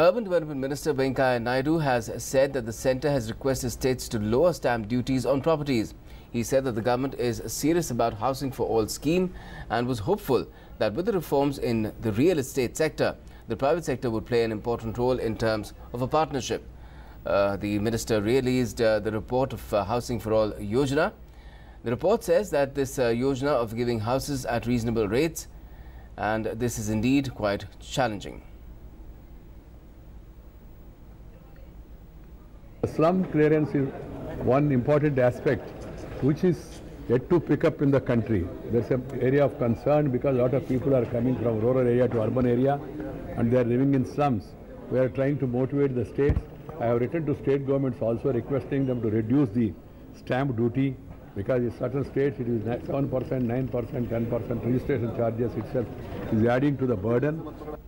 Urban Development Minister Benkai Naidu has said that the centre has requested states to lower stamp duties on properties. He said that the government is serious about housing for all scheme and was hopeful that with the reforms in the real estate sector, the private sector would play an important role in terms of a partnership. The minister released the report of Housing for All Yojana. The report says that this Yojana of giving houses at reasonable rates, and this is indeed quite challenging. The slum clearance is one important aspect which is yet to pick up in the country. There's an area of concern because a lot of people are coming from rural area to urban area and they are living in slums. We are trying to motivate the states. I have written to state governments also requesting them to reduce the stamp duty, because in certain states it is 7%, 9%, 10%. Registration charges itself is adding to the burden.